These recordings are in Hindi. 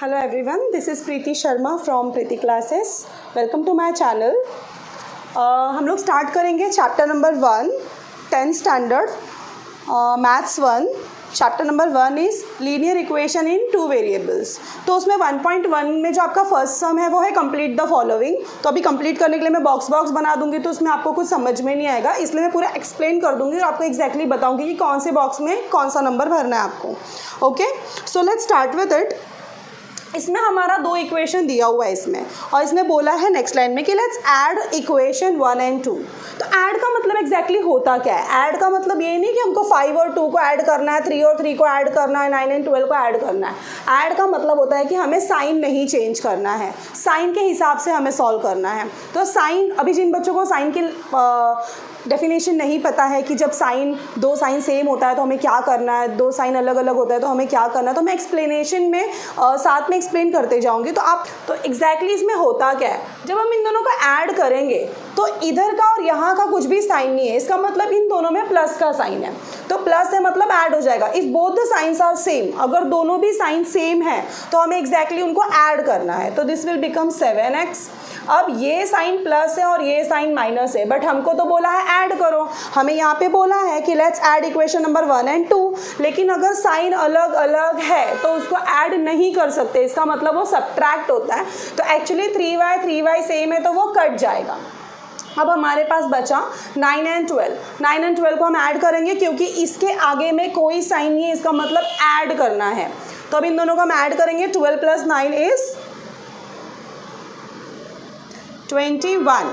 Hello everyone, this is Preeti Sharma from Preeti Classes. Welcome to my channel. हम लोग स्टार्ट करेंगे chapter number 1 10th standard maths 1. Chapter number 1 is linear equation in two variables. तो उसमें 1.1 में जो आपका फर्स्ट सम है वो है कंप्लीट द फॉलोइंग. तो अभी कंप्लीट करने के लिए मैं बॉक्स बना दूंगी, तो उसमें आपको कुछ समझ में नहीं आएगा, इसलिए मैं पूरा एक्सप्लेन कर दूंगी और आपको एग्जैक्टली बताऊंगी कि कौन से बॉक्स में कौन सा नंबर भरना है आपको. Okay, so let's start with it. इसमें हमारा दो इक्वेशन दिया हुआ है इसमें, और इसने बोला है नेक्स्ट लाइन में कि लेट्स ऐड इक्वेशन 1 एंड 2. तो ऐड का मतलब एग्जैक्टली होता क्या है? ऐड का मतलब ये नहीं कि हमको 5 और 2 को ऐड करना है, 3 और 3 को ऐड करना है, 9 एंड 12 को ऐड करना है. ऐड का मतलब होता है कि हमें साइन नहीं चेंज करना है, साइन के हिसाब से हमें सॉल्व करना है. तो साइन, अभी जिन बच्चों को साइन की डेफिनेशन नहीं पता है कि जब साइन, दो साइन सेम होता है तो हमें क्या करना है, दो साइन अलग अलग होता है तो हमें क्या करना है, तो मैं एक्सप्लेनेशन में साथ में एक्सप्लेन करते जाऊंगी. तो आप तो एग्जैक्टली इसमें होता क्या है, जब हम इन दोनों को ऐड करेंगे तो इधर का और यहाँ का कुछ भी साइन नहीं है, इसका मतलब इन दोनों में प्लस का साइन है. तो प्लस है मतलब ऐड हो जाएगा. If both the signs are same, अगर दोनों भी साइन सेम है तो हमें एग्जैक्टली उनको ऐड करना है. तो दिस विल बिकम 7x. अब ये साइन प्लस है और ये साइन माइनस है, बट हमको तो बोला है ऐड करो. हमें यहाँ पे बोला है कि let's add equation number 1 and 2. लेकिन अगर साइन अलग अलग है तो उसको ऐड नहीं कर सकते, इसका मतलब वो सब्ट्रैक्ट होता है. तो एक्चुअली 3y सेम है तो वो कट जाएगा. अब हमारे पास बचा 9 एंड 12. 9 एंड 12 को हम ऐड करेंगे क्योंकि इसके आगे में कोई साइन नहीं है, इसका मतलब ऐड करना है. तो अब इन दोनों को हम ऐड करेंगे. 12 प्लस 9 इज़ 21.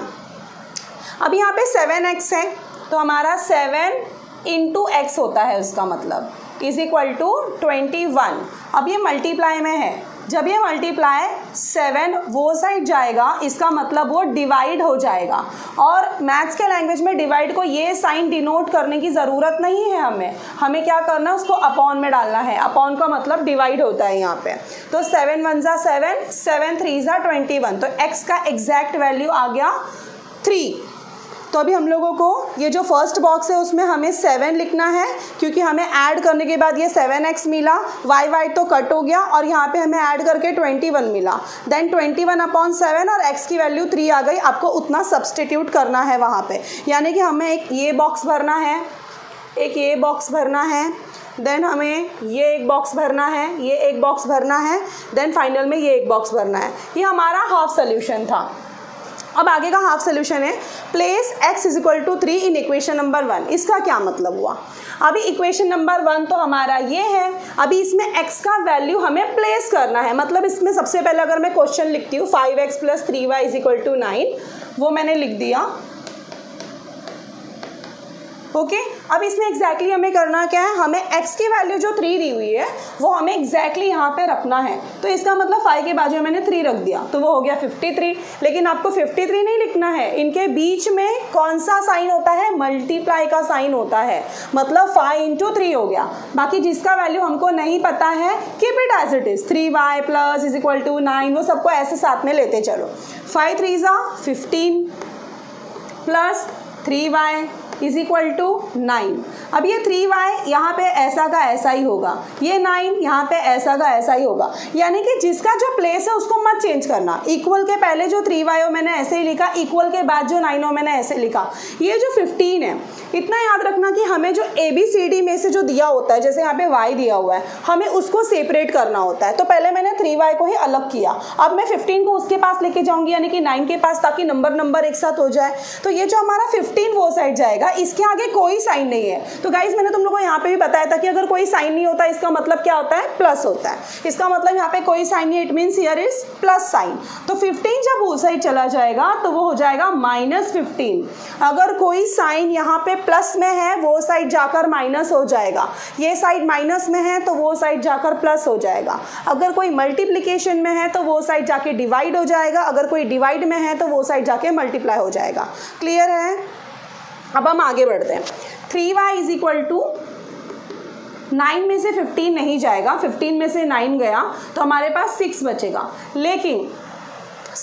अब यहाँ पे 7x है तो हमारा 7 × x होता है, उसका मतलब इज़ इक्वल टू 21. अब ये मल्टीप्लाई में है, जब ये मल्टीप्लाई 7 वो साइड जाएगा इसका मतलब वो डिवाइड हो जाएगा. और मैथ्स के लैंग्वेज में डिवाइड को ये साइन डिनोट करने की ज़रूरत नहीं है, हमें क्या करना है, उसको अपॉन में डालना है. अपॉन का मतलब डिवाइड होता है यहाँ पे. तो 7 1 ज़ा 7, 7 3 ज़ा 21. तो x का एग्जैक्ट वैल्यू आ गया 3. तो अभी हम लोगों को ये जो फर्स्ट बॉक्स है उसमें हमें 7 लिखना है क्योंकि हमें ऐड करने के बाद ये 7x मिला, y तो कट हो गया और यहाँ पे हमें ऐड करके 21 मिला. देन 21/7 और x की वैल्यू 3 आ गई. आपको उतना सब्सटीट्यूट करना है वहाँ पे, यानी कि हमें एक ये बॉक्स भरना है, एक ये बॉक्स भरना है, देन हमें ये एक बॉक्स भरना है, ये एक बॉक्स भरना है, देन फाइनल में ये एक बॉक्स भरना है. ये हमारा हाफ सोल्यूशन था. अब आगे का हाफ सोल्यूशन है place x is equal to 3 in equation number 1. इसका क्या मतलब हुआ? अभी इक्वेशन नंबर 1 तो हमारा ये है, अभी इसमें x का वैल्यू हमें प्लेस करना है. मतलब इसमें सबसे पहले अगर मैं क्वेश्चन लिखती हूँ 5x plus 3y is equal to 9, वो मैंने लिख दिया. ओके, अब इसमें एग्जैक्टली हमें करना क्या है, हमें x की वैल्यू जो 3 दी हुई है वो हमें एग्जैक्टली यहाँ पे रखना है. तो इसका मतलब 5 के बाजू मैंने 3 रख दिया तो वो हो गया 53. लेकिन आपको 53 नहीं लिखना है, इनके बीच में कौन सा साइन होता है, मल्टीप्लाई का साइन होता है, मतलब 5 × 3 हो गया. बाकी जिसका वैल्यू हमको नहीं पता है keep it as it is. 3y plus is equal to 9, वो सबको ऐसे साथ में लेते चलो. 5 3 ज़ा 15 plus 3y is equal to 9. अब ये 3y यहाँ पे ऐसा का ऐसा ही होगा, ये 9 यहाँ पे ऐसा का ऐसा ही होगा, यानी कि जिसका जो प्लेस है उसको मत चेंज करना. इक्वल के पहले जो 3y हो मैंने ऐसे ही लिखा, इक्वल के बाद जो 9 हो मैंने ऐसे लिखा. ये जो 15 है, इतना याद रखना कि हमें जो ABCD में से जो दिया होता है, जैसे यहाँ पे y दिया हुआ है, हमें उसको सेपरेट करना होता है. तो पहले मैंने 3y को ही अलग किया, अब मैं 15 को उसके पास लेके जाऊँगी यानी कि 9 के पास, ताकि नंबर एक साथ हो जाए. तो ये जो हमारा 15 वो साइड जाएगा, इसके आगे कोई साइन नहीं है. तो गाइज मैंने तुम लोगों को यहाँ पे भी बताया था कि अगर कोई साइन नहीं होता इसका मतलब क्या होता है, प्लस होता है. इसका मतलब यहाँ पे कोई साइन नहीं, it means here is plus sign. तो 15 जब उस साइड चला जाएगा तो वो हो जाएगा -15. अगर कोई साइन यहाँ पे प्लस में है वो साइड जाकर माइनस हो जाएगा, ये साइड माइनस में है तो वो साइड जाकर प्लस हो जाएगा. अगर कोई मल्टीप्लीकेशन में है तो वो साइड जाके डिवाइड हो जाएगा, अगर कोई डिवाइड में है तो वो साइड जाके मल्टीप्लाई हो जाएगा. क्लियर है? अब हम आगे बढ़ते हैं. 3y इज़ इक्वल टू 9 में से 15 नहीं जाएगा, 15 में से 9 गया तो हमारे पास 6 बचेगा. लेकिन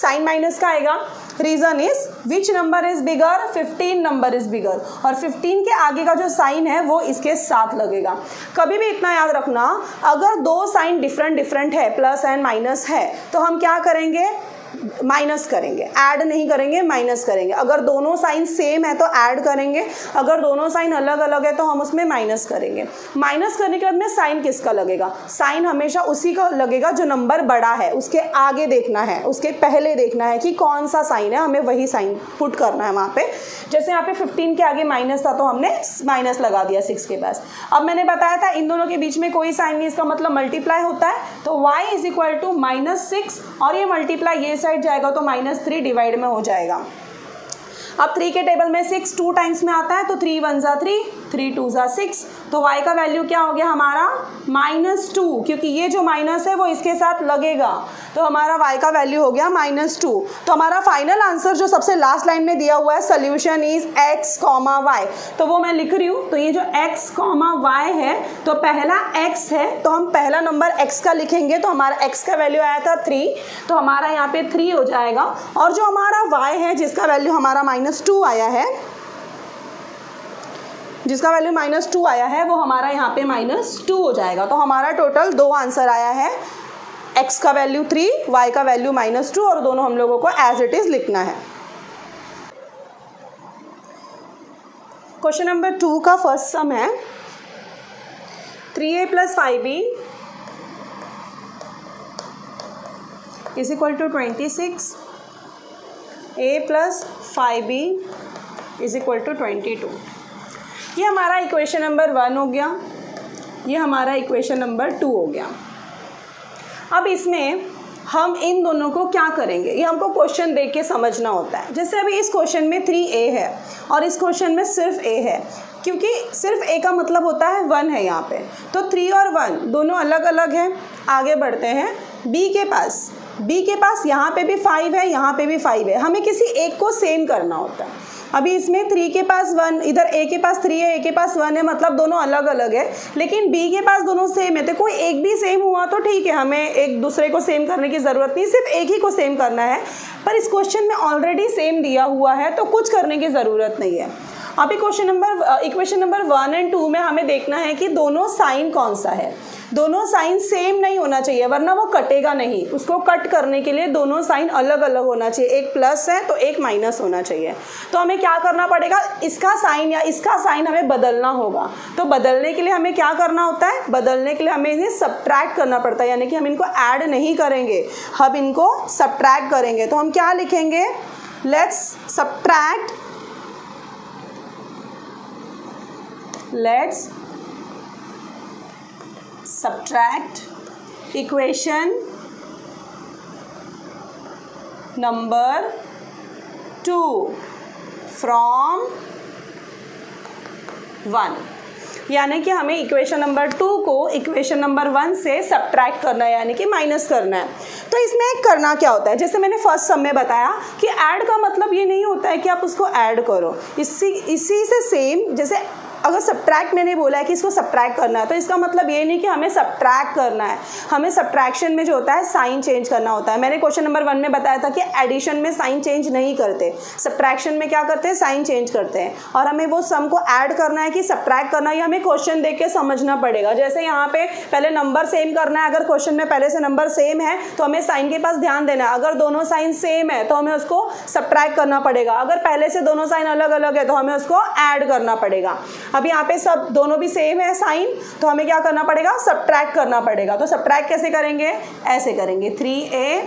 साइन माइनस का आएगा reason is which number is bigger, 15 number is bigger, और 15 के आगे का जो साइन है वो इसके साथ लगेगा। कभी भी इतना याद रखना, अगर दो साइन डिफरेंट डिफरेंट है, प्लस एंड माइनस है, तो हम क्या करेंगे, माइनस करेंगे, ऐड नहीं करेंगे, माइनस करेंगे। अगर दोनों साइन सेम है तो ऐड करेंगे, अगर दोनों साइन अलग अलग है तो हम उसमें माइनस करेंगे। माइनस करने के बाद में साइन किसका लगेगा, साइन हमेशा उसी का लगेगा जो नंबर बड़ा है, उसके आगे देखना है, उसके पहले देखना है कि कौन सा साइन है, हमें वही साइन पुट करना है वहाँ पे। जैसे यहाँ पे 15 के आगे माइनस था तो हमने माइनस लगा दिया 6 के पास। अब मैंने बताया था इन दोनों के बीच में कोई साइन नहीं, इसका मतलब मल्टीप्लाई होता है, तो Y is equal to minus 6 और ये मल्टीप्लाई ये साइड जाएगा तो -3 डिवाइड में हो जाएगा। अब 3 के टेबल में 6 2 टाइम्स में आता है तो 3 1 जा 3, 3 2 जा 6, तो y का वैल्यू क्या हो गया हमारा -2, क्योंकि ये जो माइनस है वो इसके साथ लगेगा, तो हमारा y का वैल्यू हो गया -2। तो हमारा फाइनल आंसर जो सबसे लास्ट लाइन में दिया हुआ है, सोल्यूशन इज x, y, तो वो मैं लिख रही हूँ। तो ये जो x, y है, तो पहला x है तो हम पहला नंबर x का लिखेंगे, तो हमारा x का वैल्यू आया था 3, तो हमारा यहाँ पे 3 हो जाएगा, और जो हमारा y है जिसका वैल्यू हमारा -2 आया है, जिसका वैल्यू -2 आया है, वो हमारा यहाँ पे -2 हो जाएगा। तो हमारा टोटल दो आंसर आया है, x का वैल्यू 3, y का वैल्यू -2, और दोनों हम लोगों को एज इट इज लिखना है। क्वेश्चन नंबर 2 का फर्स्ट सम है 3a + 5b = 26, a + 5b = 22। ये हमारा इक्वेशन नंबर 1 हो गया, ये हमारा इक्वेशन नंबर 2 हो गया। अब इसमें हम इन दोनों को क्या करेंगे, ये हमको क्वेश्चन देख के समझना होता है। जैसे अभी इस क्वेश्चन में 3a है और इस क्वेश्चन में सिर्फ a है, क्योंकि सिर्फ a का मतलब होता है 1 है यहाँ पे, तो 3 और 1 दोनों अलग अलग हैं। आगे बढ़ते हैं, b के पास यहाँ पे भी 5 है, यहाँ पे भी 5 है, हमें किसी एक को सेम करना होता है। अभी इसमें 3 के पास 1, इधर a के पास 3 है, a के पास 1 है, मतलब दोनों अलग अलग है, लेकिन b के पास दोनों सेम है, तो कोई एक भी सेम हुआ तो ठीक है, हमें एक दूसरे को सेम करने की ज़रूरत नहीं, सिर्फ एक ही को सेम करना है। पर इस क्वेश्चन में ऑलरेडी सेम दिया हुआ है तो कुछ करने की ज़रूरत नहीं है। अभी इक्वेशन नंबर 1 एंड 2 में हमें देखना है कि दोनों साइन कौन सा है। दोनों साइन सेम नहीं होना चाहिए वरना वो कटेगा नहीं, उसको कट करने के लिए दोनों साइन अलग अलग होना चाहिए, एक प्लस है तो एक माइनस होना चाहिए। तो हमें क्या करना पड़ेगा, इसका साइन या इसका साइन हमें बदलना होगा, तो बदलने के लिए हमें क्या करना होता है, बदलने के लिए हमें इन्हें सब्ट्रैक्ट करना पड़ता है, यानी कि हम इनको ऐड नहीं करेंगे, हम इनको सब्ट्रैक्ट करेंगे। तो हम क्या लिखेंगे, let's subtract equation number 2 from 1, यानी कि हमें इक्वेशन नंबर 2 को इक्वेशन नंबर 1 से सब्ट्रैक्ट करना है, यानी कि माइनस करना है। तो इसमें करना क्या होता है, जैसे मैंने फर्स्ट सम में बताया कि ऐड का मतलब ये नहीं होता है कि आप उसको ऐड करो, इसी से सेम, जैसे अगर सब्ट्रैक्ट मैंने बोला है कि इसको सब्ट्रैक्ट करना है, तो इसका मतलब ये नहीं कि हमें सब्ट्रैक्ट करना है, हमें सब्ट्रैक्शन में जो होता है साइन चेंज करना होता है। मैंने क्वेश्चन नंबर 1 में बताया था कि एडिशन में साइन चेंज नहीं करते, सब्ट्रैक्शन में क्या करते हैं, साइन चेंज करते हैं, और हमें वो सम को ऐड करना है कि सब्ट्रैक्ट करना है, ये हमें क्वेश्चन देख के समझना पड़ेगा। जैसे यहाँ पे पहले नंबर सेम करना है, अगर क्वेश्चन में पहले से नंबर सेम है तो हमें साइन के पास ध्यान देना है, अगर दोनों साइन सेम है तो हमें उसको सब्ट्रैक्ट करना पड़ेगा, अगर पहले से दोनों साइन अलग अलग है तो हमें उसको ऐड करना पड़ेगा। अभी यहाँ पे सब दोनों भी सेम है साइन, तो हमें क्या करना पड़ेगा, सब्ट्रैक्ट करना पड़ेगा। तो सब्ट्रैक्ट कैसे करेंगे, ऐसे करेंगे, 3a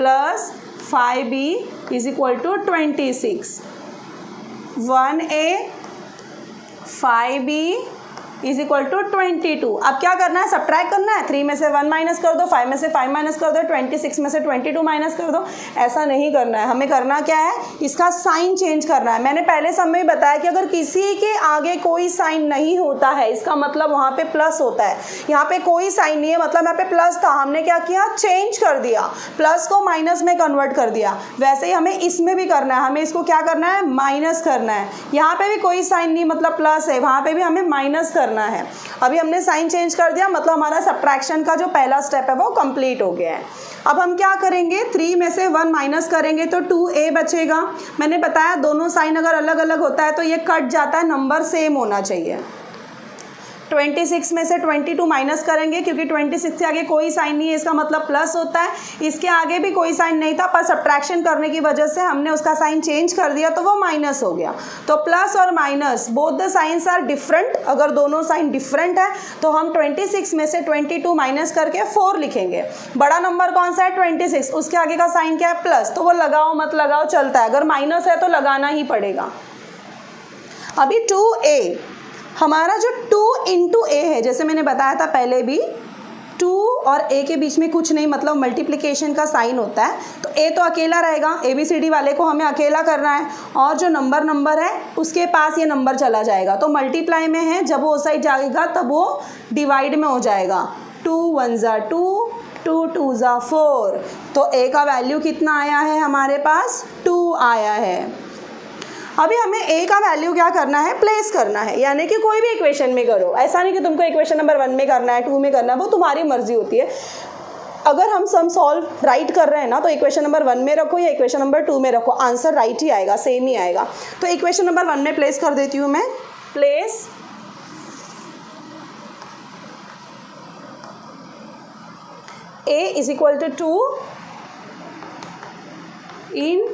+ 5b = 26, 1a + 5b = 22। अब क्या करना है, सब्ट्रैक्ट करना है, 3 में से 1 माइनस कर दो, 5 में से 5 माइनस कर दो, 26 में से 22 माइनस कर दो, ऐसा नहीं करना है। हमें करना क्या है, इसका साइन चेंज करना है। मैंने पहले समय में बताया कि अगर किसी के आगे कोई साइन नहीं होता है इसका मतलब वहाँ पे प्लस होता है, यहाँ पे कोई साइन नहीं है मतलब यहाँ पे प्लस था, हमने क्या किया, चेंज कर दिया, प्लस को माइनस में कन्वर्ट कर दिया। वैसे ही हमें इसमें भी करना है, हमें इसको क्या करना है, माइनस करना है, यहाँ पर भी कोई साइन नहीं मतलब प्लस है, वहाँ पर भी हमें माइनस करना है। अभी हमने साइन चेंज कर दिया मतलब हमारा सब्ट्रैक्शन का जो पहला स्टेप है वो कंप्लीट हो गया है। अब हम क्या करेंगे, 3 में से 1 माइनस करेंगे तो 2a बचेगा। मैंने बताया दोनों साइन अगर अलग अलग होता है तो ये कट जाता है, नंबर सेम होना चाहिए। 26 में से 22 माइनस करेंगे क्योंकि 26 के आगे कोई साइन नहीं है, इसका मतलब प्लस होता है। इसके आगे भी कोई साइन नहीं था पर सब्ट्रैक्शन करने की वजह से हमने उसका साइन चेंज कर दिया तो वो माइनस हो गया। तो प्लस और minus both the signs are different, अगर दोनों साइन डिफरेंट है तो हम 26 में से 22 माइनस करके 4 लिखेंगे। बड़ा नंबर कौन सा है, 26, उसके आगे का साइन क्या है, प्लस, तो वो लगाओ मत लगाओ चलता है, अगर माइनस है तो लगाना ही पड़ेगा। अभी 2a हमारा जो 2 into a है, जैसे मैंने बताया था पहले भी 2 और a के बीच में कुछ नहीं, मतलब मल्टीप्लिकेशन का साइन होता है, तो a तो अकेला रहेगा, abcd वाले को हमें अकेला करना है और जो नंबर है उसके पास ये नंबर चला जाएगा। तो मल्टीप्लाई में है, जब वो उस साइड जाएगा तब वो डिवाइड में हो जाएगा। 2 1 ज़ा 2, 2 2 ज़ा 4, तो a का वैल्यू कितना आया है हमारे पास, 2 आया है। अभी हमें a का वैल्यू क्या करना है, प्लेस करना है, यानी कि कोई भी इक्वेशन में करो, ऐसा नहीं कि तुमको इक्वेशन नंबर 1 में करना है, 2 में करना है, वो तुम्हारी मर्जी होती है। अगर हम सम सॉल्व राइट कर रहे हैं ना तो इक्वेशन नंबर 1 में रखो या इक्वेशन नंबर 2 में रखो, आंसर राइट ही आएगा, सेम ही आएगा। तो इक्वेशन नंबर 1 में प्लेस कर देती हूँ मैं, place a = 2 in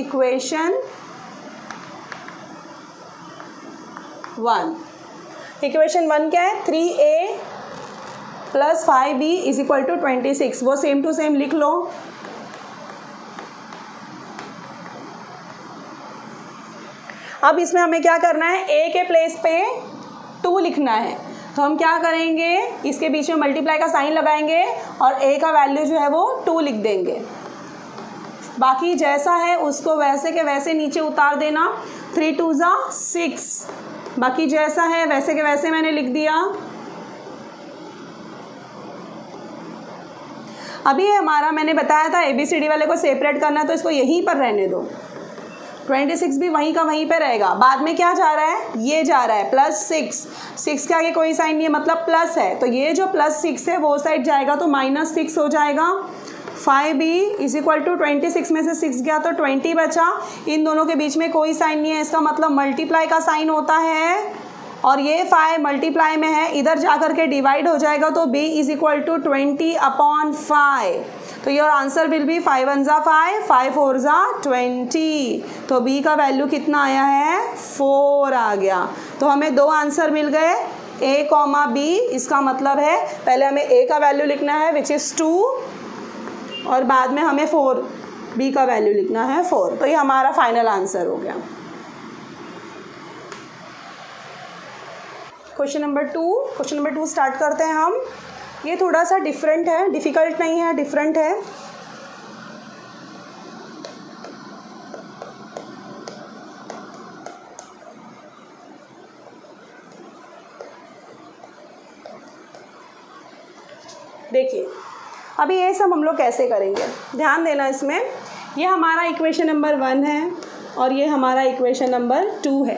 equation 1। equation 1 क्या है, 3a + 5b = 26, वो सेम टू सेम लिख लो। अब इसमें हमें क्या करना है, a के प्लेस पे 2 लिखना है, तो हम क्या करेंगे, इसके बीच में मल्टीप्लाई का साइन लगाएंगे और a का वैल्यू जो है वो 2 लिख देंगे, बाकी जैसा है उसको वैसे के वैसे नीचे उतार देना। 3 2 ज़ा 6, बाकी जैसा है वैसे के वैसे मैंने लिख दिया। अभी हमारा, मैंने बताया था abcd वाले को सेपरेट करना है तो इसको यहीं पर रहने दो, 26 भी वहीं का वहीं पे रहेगा। बाद में क्या जा रहा है, ये जा रहा है +6, 6 के आगे कोई साइन नहीं है मतलब प्लस है, तो ये जो +6 है वो साइड जाएगा तो -6 हो जाएगा। 5b = 26, में से 6 गया तो 20 बचा, इन दोनों के बीच में कोई साइन नहीं है, इसका मतलब मल्टीप्लाई का साइन होता है और ये 5 मल्टीप्लाई में है, इधर जा कर के डिवाइड हो जाएगा तो b = 20/5, तो योर आंसर विल बी 5 1 ज़ा 5, 5 4 ज़ा 20, तो b का वैल्यू कितना आया है, 4 आ गया। तो हमें 2 आंसर मिल गए, a, b, इसका मतलब है पहले हमें a का वैल्यू लिखना है which is 2 और बाद में हमें 4b का वैल्यू लिखना है 4, तो ये हमारा फाइनल आंसर हो गया। क्वेश्चन नंबर 2 स्टार्ट करते हैं हम। ये थोड़ा सा डिफरेंट है, डिफ़िकल्ट नहीं है, डिफरेंट है। देखिए अभी ये सब हम लोग कैसे करेंगे, ध्यान देना इसमें। ये हमारा इक्वेशन नंबर 1 है और ये हमारा इक्वेशन नंबर 2 है।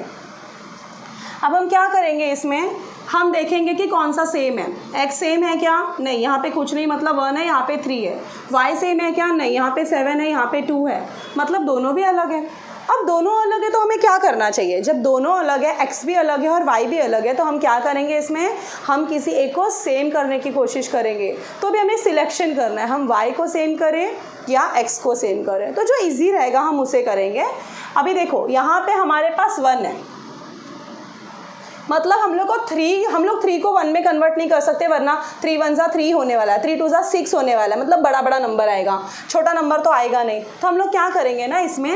अब हम क्या करेंगे, इसमें हम देखेंगे कि कौन सा सेम है। x सेम है क्या, नहीं, यहाँ पे कुछ नहीं, मतलब 1 है, यहाँ पे 3 है। y सेम है क्या, नहीं, यहाँ पे 7 है, यहाँ पे 2 है, मतलब दोनों भी अलग है। अब दोनों अलग है तो हमें क्या करना चाहिए, जब दोनों अलग है, x भी अलग है और y भी अलग है, तो हम क्या करेंगे, इसमें हम किसी एक को सेम करने की कोशिश करेंगे। तो भी हमें सिलेक्शन करना है, हम y को सेम करें या x को सेम करें, तो जो इजी रहेगा हम उसे करेंगे। अभी देखो यहाँ पे हमारे पास 1 है, मतलब हम लोग 3 को 1 में कन्वर्ट नहीं कर सकते, वरना 3 1 ज़ा 3 होने वाला है, 3 2 ज़ा 6 होने वाला है, मतलब बड़ा बड़ा नंबर आएगा, छोटा नंबर तो आएगा नहीं। तो हम लोग क्या करेंगे ना, इसमें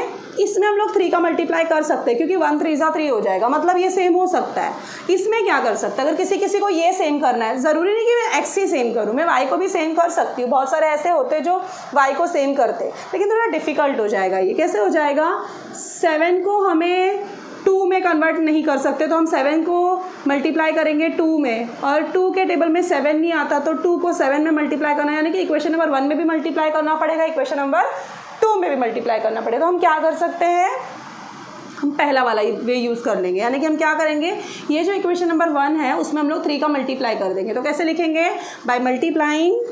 हम लोग 3 का मल्टीप्लाई कर सकते हैं क्योंकि 1 3 ज़ा 3 हो जाएगा, मतलब ये सेम हो सकता है। इसमें क्या कर सकते हैं, अगर किसी को ये सेम करना है, ज़रूरी नहीं कि मैं x ही सेम करूँ, मैं y को भी सेम कर सकती हूँ, बहुत सारे ऐसे होते जो y को सेम करते, लेकिन थोड़ा डिफ़िकल्ट हो जाएगा। ये कैसे हो जाएगा, 7 को हमें 2 में कन्वर्ट नहीं कर सकते, तो हम 7 को मल्टीप्लाई करेंगे 2 में, और 2 के टेबल में 7 नहीं आता तो 2 को 7 में मल्टीप्लाई करना, यानी कि इक्वेशन नंबर 1 में भी मल्टीप्लाई करना पड़ेगा, इक्वेशन नंबर 2 में भी मल्टीप्लाई करना पड़ेगा। तो हम क्या कर सकते हैं, हम पहला वाला वे यूज़ कर लेंगे, यानी कि हम क्या करेंगे, ये जो इक्वेशन नंबर 1 है उसमें हम लोग 3 का मल्टीप्लाई कर देंगे। तो कैसे लिखेंगे, बाय मल्टीप्लाइंग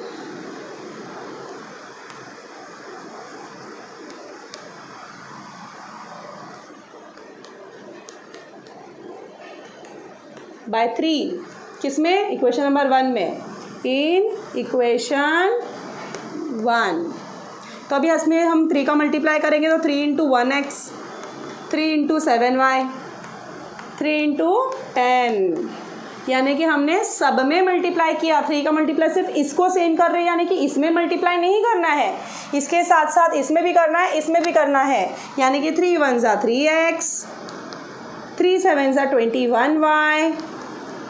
बाय 3 किसमें इक्वेशन नंबर 1 में, इन इक्वेशन 1। तो अभी इसमें हम 3 का मल्टीप्लाई करेंगे तो 3 × 1x, 3 × 7y, 3 × 10, यानी कि हमने सब में मल्टीप्लाई किया। 3 का मल्टीप्लाई सिर्फ इसको सेम कर रहे हैं, यानी कि इसमें मल्टीप्लाई नहीं करना है, इसके साथ साथ इसमें भी करना है, इसमें भी करना है, यानी कि 3 × 1 = 3x, 3 × 7 = 21y,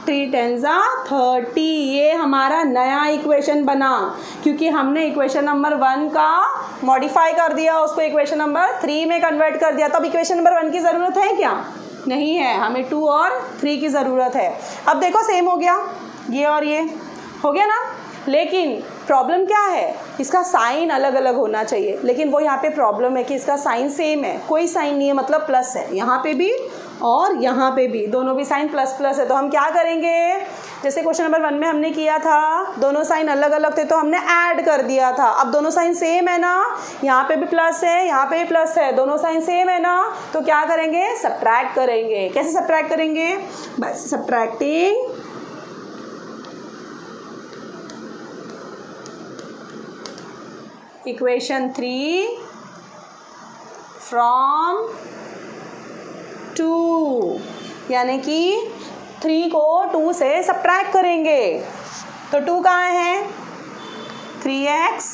3 × 10 = 30। ये हमारा नया इक्वेशन बना क्योंकि हमने इक्वेशन नंबर 1 का मॉडिफाई कर दिया, उसको इक्वेशन नंबर 3 में कन्वर्ट कर दिया। तब इक्वेशन नंबर 1 की ज़रूरत है क्या? नहीं है, हमें 2 और 3 की ज़रूरत है। अब देखो सेम हो गया, ये और ये हो गया ना, लेकिन प्रॉब्लम क्या है, इसका साइन अलग अलग होना चाहिए। लेकिन वो यहाँ पे प्रॉब्लम है कि इसका साइन सेम है, कोई साइन नहीं है, मतलब प्लस है यहाँ पे भी और यहाँ पे भी, दोनों भी साइन प्लस प्लस है। तो हम क्या करेंगे, जैसे क्वेश्चन नंबर 1 में हमने किया था, दोनों साइन अलग अलग थे तो हमने ऐड कर दिया था। अब दोनों साइन सेम है ना, यहाँ पे भी प्लस है, यहाँ पे भी प्लस है, दोनों साइन सेम है ना, तो क्या करेंगे, सबट्रैक्ट करेंगे। कैसे सबट्रैक्ट करेंगे? बस सबट्रैक्टिंग इक्वेशन 3 फ्रॉम 2, यानी कि 3 को 2 से सबट्रैक्ट करेंगे। तो 2 कहाँ है? 3x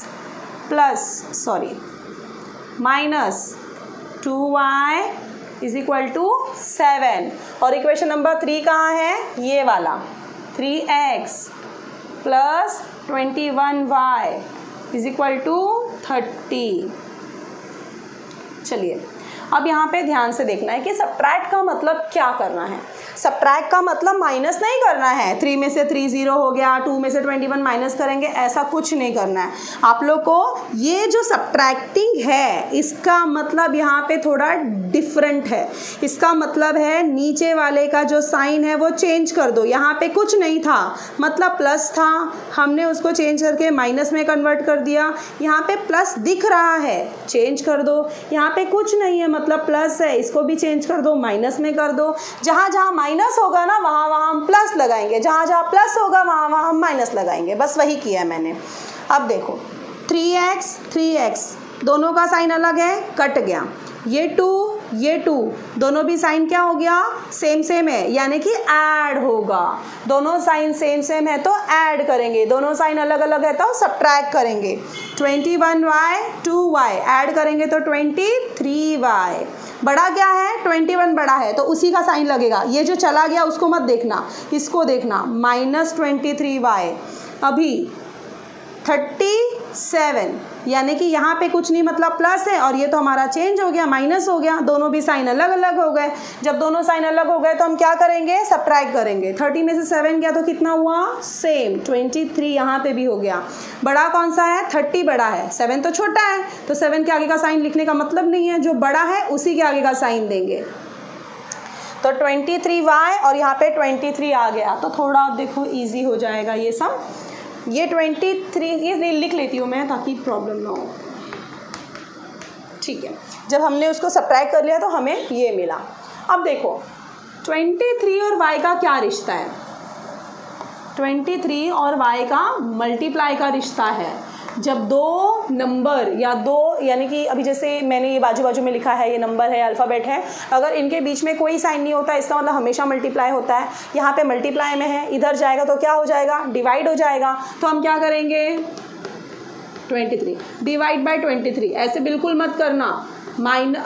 minus 2y = 7। और इक्वेशन नंबर 3 कहाँ है? ये वाला, 3x + 21y = 30। चलिए अब यहाँ पे ध्यान से देखना है कि सबट्रैक्ट का मतलब क्या करना है। सबट्रैक्ट का मतलब माइनस नहीं करना है, 3 में से 3 = 0 हो गया, 2 में से 21 माइनस करेंगे, ऐसा कुछ नहीं करना है। आप लोग को ये जो सबट्रैक्टिंग है इसका मतलब यहाँ पे थोड़ा डिफरेंट है। इसका मतलब है नीचे वाले का जो साइन है वो चेंज कर दो, यहाँ पे कुछ नहीं था मतलब प्लस था, हमने उसको चेंज करके माइनस में कन्वर्ट कर दिया। यहाँ पे प्लस दिख रहा है, चेंज कर दो, यहाँ पे कुछ नहीं है मतलब प्लस है, इसको भी चेंज कर दो, माइनस में कर दो। जहाँ जहाँ माइनस होगा ना वहाँ वहाँ हम प्लस लगाएंगे, जहाँ जहाँ प्लस होगा वहाँ वहाँ हम माइनस लगाएंगे, बस वही किया है मैंने। अब देखो 3x 3x, दोनों का साइन अलग है, कट गया, ये 2, दोनों भी साइन क्या हो गया, सेम है, यानी कि ऐड होगा। दोनों साइन सेम है तो ऐड करेंगे, दोनों साइन अलग अलग है तो सबट्रैक्ट करेंगे। 21y 2y, ऐड करेंगे तो 23y। बड़ा क्या है? 21 बड़ा है तो उसी का साइन लगेगा, ये जो चला गया उसको मत देखना, इसको देखना, -23y। अभी 37, यानी कि यहाँ पे कुछ नहीं मतलब प्लस है, और ये तो हमारा चेंज हो गया, माइनस हो गया, दोनों भी साइन अलग अलग हो गए। जब दोनों साइन अलग हो गए तो हम क्या करेंगे, सबट्रैक्ट करेंगे। 30 में से 7 गया तो कितना हुआ, सेम 23, यहाँ पे भी हो गया। बड़ा कौन सा है? 30 बड़ा है, 7 तो छोटा है, तो 7 के आगे का साइन लिखने का मतलब नहीं है, जो बड़ा है उसी के आगे का साइन देंगे। तो 23y और यहाँ पे 23 आ गया, तो थोड़ा आप देखो ईजी हो जाएगा ये सब। ये 23 लिख लेती हूँ मैं ताकि प्रॉब्लम ना हो, ठीक है। जब हमने उसको सबट्रैक्ट कर लिया तो हमें ये मिला। अब देखो 23 और y का क्या रिश्ता है, 23 और y का मल्टीप्लाई का रिश्ता है। जब 2 नंबर या 2, यानी कि अभी जैसे मैंने ये बाजू में लिखा है, ये नंबर है, अल्फ़ाबेट है, अगर इनके बीच में कोई साइन नहीं होता इसका मतलब हमेशा मल्टीप्लाई होता है। यहाँ पे मल्टीप्लाई में है, इधर जाएगा तो क्या हो जाएगा, डिवाइड हो जाएगा। तो हम क्या करेंगे, 23 डिवाइड बाय 23, ऐसे बिल्कुल मत करना,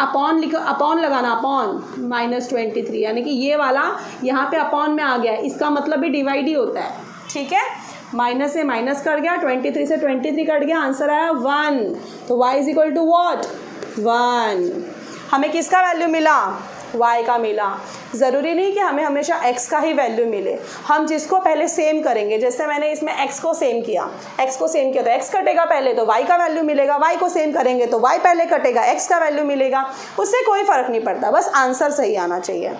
अपॉन लगाना, अपॉन -23, यानी कि ये वाला यहाँ पे अपॉन में आ गया है, इसका मतलब भी डिवाइड ही होता है, ठीक है। माइनस से माइनस कट गया, 23 से 23 कट गया, आंसर आया 1। तो y = 1। हमें किसका वैल्यू मिला, y का मिला। ज़रूरी नहीं कि हमें हमेशा x का ही वैल्यू मिले, हम जिसको पहले सेम करेंगे, जैसे मैंने इसमें x को सेम किया तो x कटेगा पहले तो y का वैल्यू मिलेगा, y को सेम करेंगे तो y पहले कटेगा, x का वैल्यू मिलेगा, उससे कोई फ़र्क नहीं पड़ता, बस आंसर सही आना चाहिए।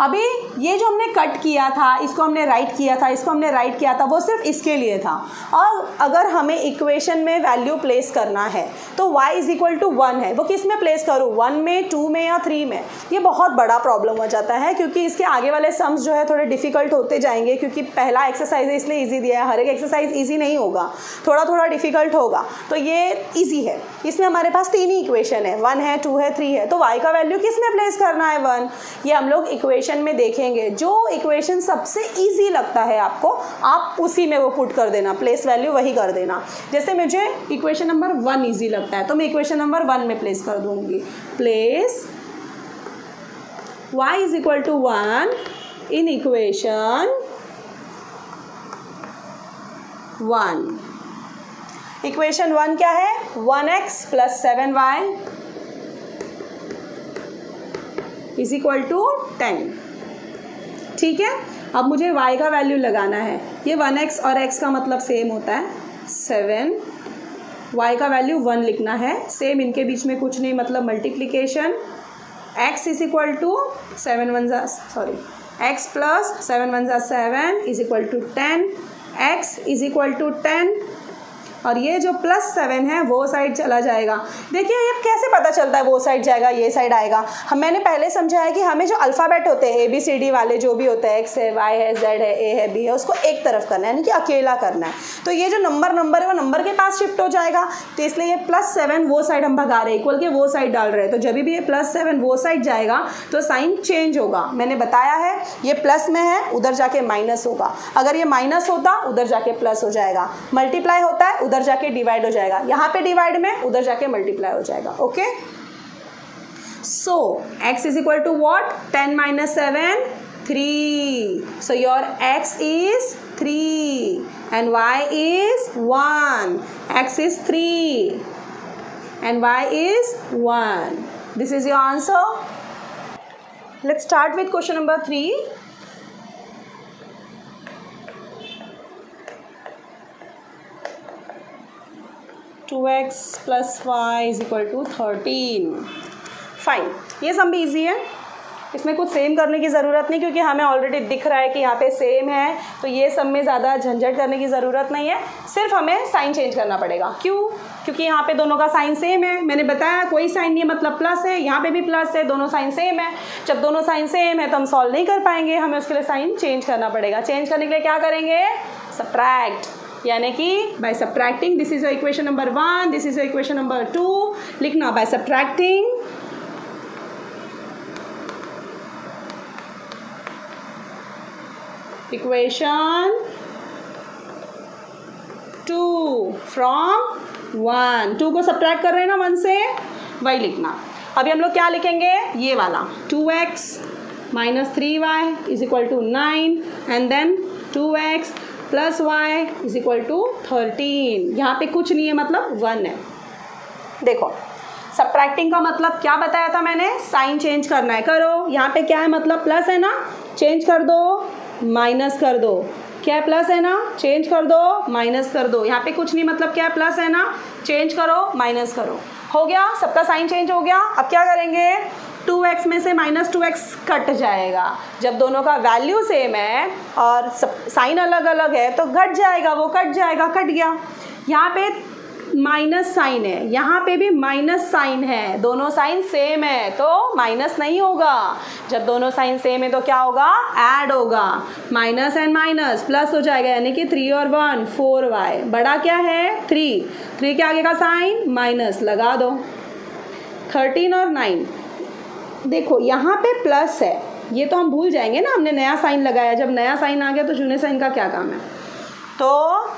अभी ये जो हमने कट किया था, इसको हमने राइट किया था, इसको हमने राइट किया था, वो सिर्फ इसके लिए था। और अगर हमें इक्वेशन में वैल्यू प्लेस करना है तो y इज इक्वल टू 1 है, वो किस में प्लेस करूँ, 1 में, 2 में या 3 में। ये बहुत बड़ा प्रॉब्लम हो जाता है क्योंकि इसके आगे वाले सम्स जो है थोड़े डिफिकल्ट होते जाएंगे, क्योंकि पहला एक्सरसाइज है इसलिए ईजी दिया है। हर एक एक्सरसाइज ईजी नहीं होगा, थोड़ा थोड़ा डिफिकल्ट होगा। तो ये ईजी है, इसमें हमारे पास तीन ही इक्वेशन है, 1 है, 2 है, 3 है। तो y का वैल्यू किस में प्लेस करना है, 1। ये हम लोग इक्वेशन में देखेंगे, जो इक्वेशन सबसे ईजी लगता है आपको, आप उसी में वो पुट कर देना, प्लेस वैल्यू वही कर देना। जैसे मुझे इक्वेशन नंबर 1 ईजी लगता है तो मैं इक्वेशन नंबर 1 में प्लेस कर दूंगी। Place y is equal to 1 in equation 1। Equation 1 क्या है, 1x plus 7y is equal to 10। ठीक है, अब मुझे y का वैल्यू लगाना है। ये 1x और x का मतलब सेम होता है 7, y का वैल्यू 1 लिखना है, सेम, इनके बीच में कुछ नहीं, मतलब multiplication. x is equal to x plus 7 1 7 is equal to 10, x is equal to 10, और ये जो प्लस 7 है वो साइड चला जाएगा। देखिए ये कैसे पता चलता है वो साइड जाएगा ये साइड आएगा, हम मैंने पहले समझाया कि हमें जो अल्फ़ाबेट होते हैं ABCD वाले जो भी होते हैं, x है, y है, z है, a है, b है, उसको एक तरफ करना है, यानी कि अकेला करना है। तो ये जो नंबर है वो नंबर के पास शिफ्ट हो जाएगा, तो इसलिए ये प्लस 7 वो साइड हम भगा रहे हैं, इक्वल के वो साइड डाल रहे हैं। तो जब भी ये प्लस 7 वो साइड जाएगा तो साइन चेंज होगा। मैंने बताया है ये प्लस में है, उधर जाके माइनस होगा, अगर ये माइनस होता उधर जाके प्लस हो जाएगा, मल्टीप्लाई होता है उधर जाके डिवाइड हो जाएगा, यहाँ पे डिवाइड में उधर जाके मल्टीप्लाई हो जाएगा। Okay, so x is equal to what, 10 minus 7 3, so your x is 3 and y is 1, x is 3 and y is 1, this is your answer. Let's start with question number 3। Two x plus y is equal to 13। Fine, ये सब भी ईजी है, इसमें कुछ सेम करने की ज़रूरत नहीं, क्योंकि हमें ऑलरेडी दिख रहा है कि यहाँ पे सेम है, तो ये सब में ज़्यादा झंझट करने की ज़रूरत नहीं है। सिर्फ हमें साइन चेंज करना पड़ेगा, क्यों, क्योंकि यहाँ पे दोनों का साइन सेम है। मैंने बताया कोई साइन नहीं है मतलब प्लस है, यहाँ पे भी प्लस है, दोनों साइन सेम है। जब दोनों साइन सेम है तो हम सॉल्व नहीं कर पाएंगे, हमें उसके लिए साइन चेंज करना पड़ेगा। चेंज करने के लिए क्या करेंगे, सबट्रैक्ट, यानी कि by subtracting, this is your equation number 1, this is your equation number 2, लिखना बाय सब्ट्रैक्टिंग। इक्वेशन 2 फ्रॉम 1, 2 को सब्ट्रैक्ट कर रहे हैं ना 1 से, वही लिखना। अभी हम लोग क्या लिखेंगे, ये वाला 2x minus 3y is equal to 9 and then 2x plus y is equal to 13, यहाँ पे कुछ नहीं है मतलब 1 है। देखो सब्ट्रैक्टिंग का मतलब क्या बताया था मैंने, साइन चेंज करना है, करो, यहाँ पे क्या है मतलब प्लस है ना, चेंज कर दो माइनस कर दो, क्या है प्लस है ना, चेंज कर दो माइनस कर दो, यहाँ पे कुछ नहीं मतलब क्या है प्लस है ना, चेंज करो माइनस करो, हो गया, सबका साइन चेंज हो गया। अब क्या करेंगे, 2x में से माइनस 2x कट जाएगा, जब दोनों का वैल्यू सेम है और साइन अलग अलग है तो घट जाएगा, वो कट जाएगा, कट गया। यहाँ पे माइनस साइन है, यहाँ पे भी माइनस साइन है, दोनों साइन सेम है तो माइनस नहीं होगा, जब दोनों साइन सेम है तो क्या होगा, ऐड होगा, माइनस एंड माइनस प्लस हो जाएगा, यानी कि 3 और 1 4y, बड़ा क्या है 3 के आगे का साइन माइनस लगा दो। 13 और 9, देखो यहाँ पे प्लस है, ये तो हम भूल जाएंगे ना, हमने नया साइन लगाया, जब नया साइन आ गया तो जूने साइन का क्या काम है, तो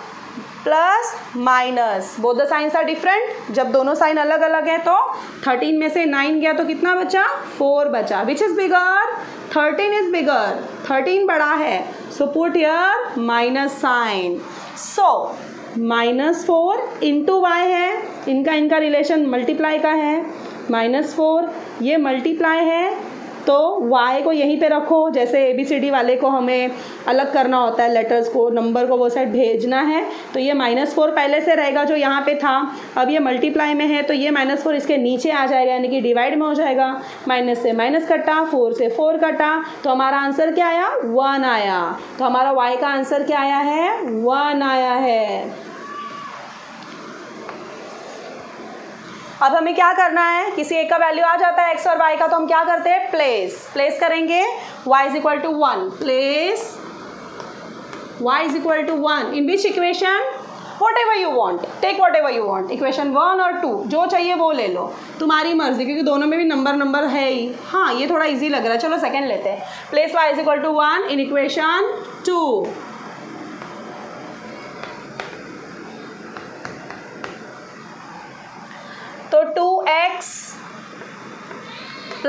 plus minus, both the signs are different, जब दोनों साइन अलग अलग है तो 13 में से 9 गया तो कितना बचा, 4 बचा, which is bigger, 13 is bigger, 13 बड़ा है, so put here minus sign, so -4 into y है, इनका रिलेशन मल्टीप्लाई का है, -4 ये मल्टीप्लाई है तो y को यहीं पे रखो, जैसे ABCD वाले को हमें अलग करना होता है, लेटर्स को, नंबर को वो साइड भेजना है, तो ये -4 पहले से रहेगा जो यहाँ पे था, अब ये मल्टीप्लाई में है तो ये -4 इसके नीचे आ जाएगा, यानी कि डिवाइड में हो जाएगा, माइनस से माइनस कटा, 4 से 4 कटा, तो हमारा आंसर क्या आया, 1 आया। तो हमारा y का आंसर क्या आया है, 1 आया है। अब हमें क्या करना है, किसी एक का वैल्यू आ जाता है x और y का, तो हम क्या करते हैं, प्लेस करेंगे, y = 1, place y = 1 in which equation, whatever you want, take whatever you want, equation 1 और 2 जो चाहिए वो ले लो, तुम्हारी मर्जी, क्योंकि दोनों में भी नंबर है ही। हाँ, ये थोड़ा इजी लग रहा है, चलो सेकेंड लेते हैं, प्लेस y = 1 इन इक्वेशन 2, तो 2x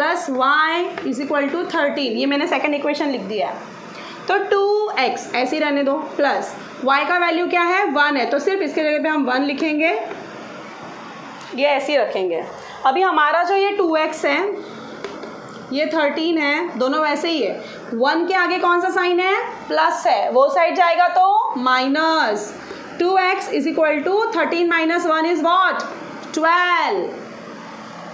+ y = 13, ये मैंने सेकेंड इक्वेशन लिख दिया है, तो 2x ऐसे ही रहने दो, प्लस y का वैल्यू क्या है, 1 है, तो सिर्फ इसके जगह पे हम 1 लिखेंगे, ये ऐसे ही रखेंगे। अभी हमारा जो ये 2x है, ये 13 है, दोनों वैसे ही है, 1 के आगे कौन सा साइन है, प्लस है, वो साइड जाएगा तो माइनस, 2x = 13 - 1 is what, 12,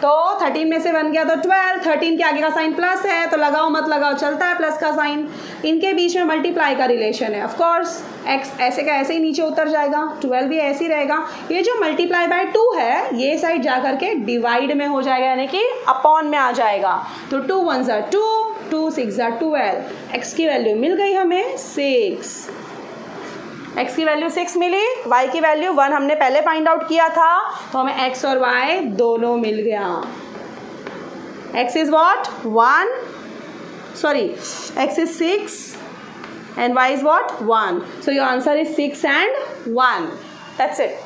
तो 13 में से 1 गया तो 12, 13 के आगे का साइन प्लस है, तो लगाओ मत लगाओ चलता है प्लस का साइन, इनके बीच में मल्टीप्लाई का रिलेशन है, ऑफ कोर्स x ऐसे का ऐसे ही नीचे उतर जाएगा, 12 भी ऐसे ही रहेगा, ये जो मल्टीप्लाई बाय 2 है ये साइड जा करके डिवाइड में हो जाएगा, यानी कि अपॉन में आ जाएगा, तो 2 1s are 2, 2 6s are 12, x की वैल्यू मिल गई हमें 6, x की वैल्यू 6 मिली, y की वैल्यू 1 हमने पहले फाइंड आउट किया था, तो हमें x और y दोनों मिल गया, x is 6 and y is what, 1, so your answer is 6 and 1, that's it।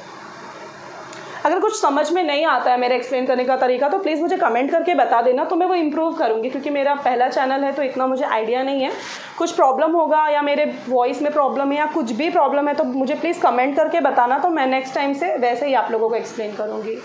अगर कुछ समझ में नहीं आता है मेरा एक्सप्लेन करने का तरीका, तो प्लीज़ मुझे कमेंट करके बता देना, तो मैं वो इम्प्रूव करूँगी, क्योंकि मेरा पहला चैनल है तो इतना मुझे आइडिया नहीं है, कुछ प्रॉब्लम होगा या मेरे वॉइस में प्रॉब्लम है या कुछ भी प्रॉब्लम है तो मुझे प्लीज़ कमेंट करके बताना, तो मैं नेक्स्ट टाइम से वैसे ही आप लोगों को एक्सप्लेन करूँगी।